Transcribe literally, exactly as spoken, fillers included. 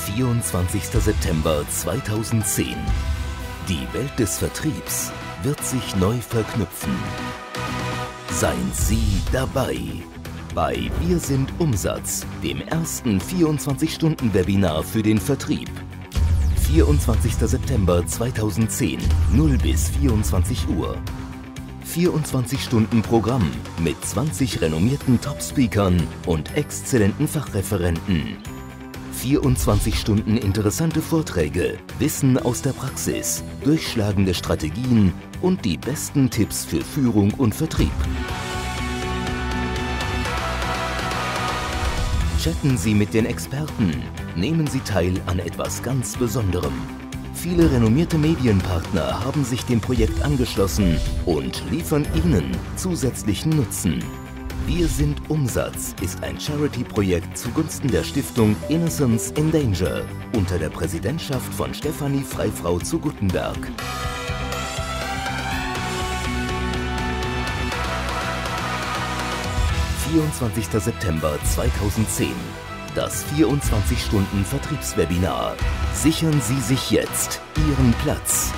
vierundzwanzigster September zweitausendzehn. Die Welt des Vertriebs wird sich neu verknüpfen. Seien Sie dabei bei Wir sind Umsatz, dem ersten vierundzwanzig-Stunden-Webinar für den Vertrieb. vierundzwanzigster September zweitausendzehn, null bis vierundzwanzig Uhr. vierundzwanzig-Stunden-Programm mit zwanzig renommierten Top-Speakern und exzellenten Fachreferenten. vierundzwanzig Stunden interessante Vorträge, Wissen aus der Praxis, durchschlagende Strategien und die besten Tipps für Führung und Vertrieb. Chatten Sie mit den Experten, nehmen Sie teil an etwas ganz Besonderem. Viele renommierte Medienpartner haben sich dem Projekt angeschlossen und liefern Ihnen zusätzlichen Nutzen. Wir sind Umsatz ist ein Charity-Projekt zugunsten der Stiftung Innocence in Danger unter der Präsidentschaft von Stefanie Freifrau zu Guttenberg. vierundzwanzigster September zweitausendzehn. Das vierundzwanzig-Stunden-Vertriebswebinar. Sichern Sie sich jetzt Ihren Platz.